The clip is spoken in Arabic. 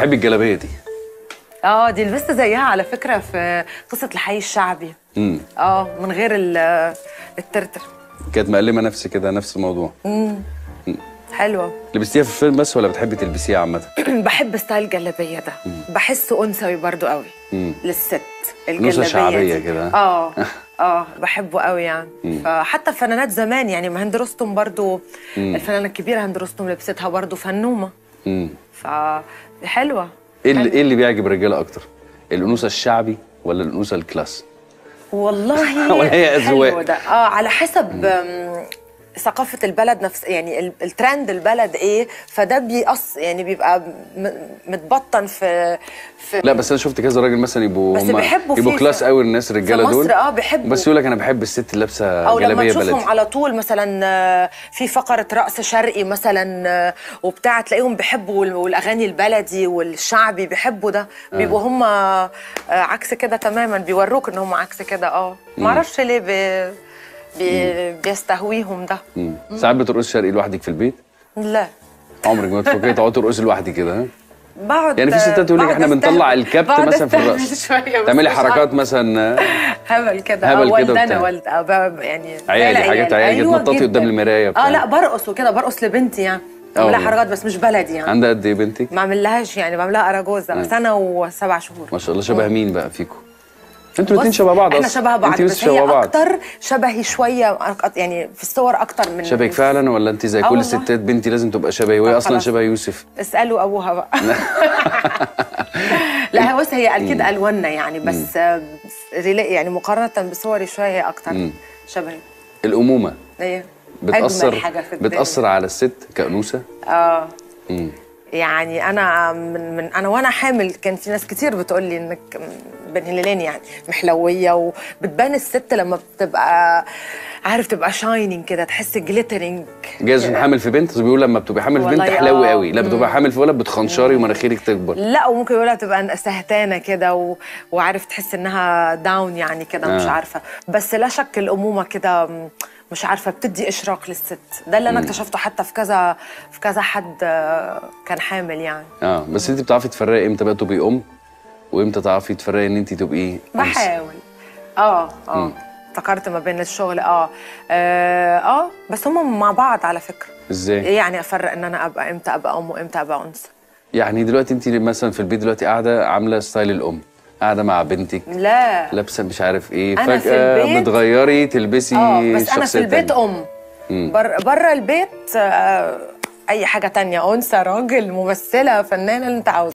بحب الجلابيه دي. دي لبست زيها على فكره في قصه الحي الشعبي. من غير الترتر. كانت مقلمه نفس كده، نفس الموضوع. حلوه. لبستيها في الفيلم بس ولا بتحبي تلبسيها عامه؟ بحب ستايل الجلابيه ده، بحسه انثوي برضو قوي للست. الجلابيه شعبيه كده. بحبه قوي يعني. حتى الفنانات زمان يعني، مهند رستم برضو، الفنانه الكبيره هند رستم لبستها برضو فنومه. حلوة. ايه اللي بيعجب الرجاله اكتر؟ الانوثه الشعبي ولا الانوثه الكلاس؟ والله ولا هي اذواق ده. على حسب ثقافه البلد نفس، يعني الترند البلد ايه، فده يعني بيبقى متبطن في لا، بس انا شفت كذا راجل مثلا يبقوا كلاس قوي الناس الرجاله دول في مصر. بيحبوا، بس يقول لك انا بحب الست لابسه جلابيه بلدي، او لما تشوفهم على طول مثلا في فقره رقص شرقي مثلا وبتاع، تلاقيهم بيحبوا، والاغاني البلدي والشعبي بيحبوا ده. بيبقوا هم عكس كده تماما، بيوروك ان هم عكس كده. معرفش ليه بيستهويهم ده. ساعات بترقصي شرقي لوحدك في البيت؟ لا، عمرك ما تفكري تقعدي ترقصي لوحدك كده؟ بقعد يعني، في ستات تقول لك احنا بنطلع الكبت مثلا في الرقص، تعملي حركات مثلا هبل كده. والد يعني عيالي، حاجات عيالي تنططي قدام المرايه. لا، برقص وكده، برقص لبنتي يعني، بعملها حركات بس مش بلدي يعني. عندها قد ايه بنتي؟ ما بعملهاش يعني، بعملها اراجوزه، 1 سنة و7 شهور. ما شاء الله. شبه مين بقى فيكم؟ انتوا الاثنين شبه بعض. احنا شبه بعض، بس هي اكتر شبهي شويه يعني، في الصور اكتر من شبهك. فعلا ولا انت زي كل الستات بنتي لازم تبقى شبهي؟ وهي اصلا شبه يوسف. اسالوا ابوها بقى. لا، هو بس هي اكيد الواننا يعني، بس يعني مقارنه بصوري شويه هي اكتر شبهي. الامومه ايه بتاثر على الست كانوثه؟ يعني انا من انا وانا حامل كان في ناس كتير بتقول لي انك بن هلالين يعني محلويه، وبتبان الست لما بتبقى عارف، تبقى شاينينج كده، تحس جليترينج. جايز تكون حامل في بنت، بيقول لما بتبقى حامل في بنت حلوه قوي، لا بتبقى حامل في ولد بتخنشري ومناخيرك تكبر. لا، وممكن يقولها تبقى سهتانه كده وعارف، تحس انها داون يعني كده. مش عارفه، بس لا شك الامومه كده مش عارفه، بتدي اشراق للست. ده اللي انا اكتشفته حتى في كذا حد كان حامل يعني. بس انت بتعرفي تفرقي امتى بقى تبقي ام، وامتى تعرفي تفرقي ان انت تبقي؟ بحاول. افتكرت ما بين الشغل. بس هم مع بعض على فكره. ازاي يعني افرق ان انا ابقى امتى ابقى ام وامتى ابقى انثى؟ يعني دلوقتي انت مثلا في البيت دلوقتي قاعده عامله ستايل الام، قاعده مع بنتك، لا لابسه مش عارف ايه، فجاه بتغيري تلبسي بس انا في البيت تانية. ام بره البيت اي حاجه تانية، انثى، راجل، ممثله، فنانه، اللي انت عاوزه.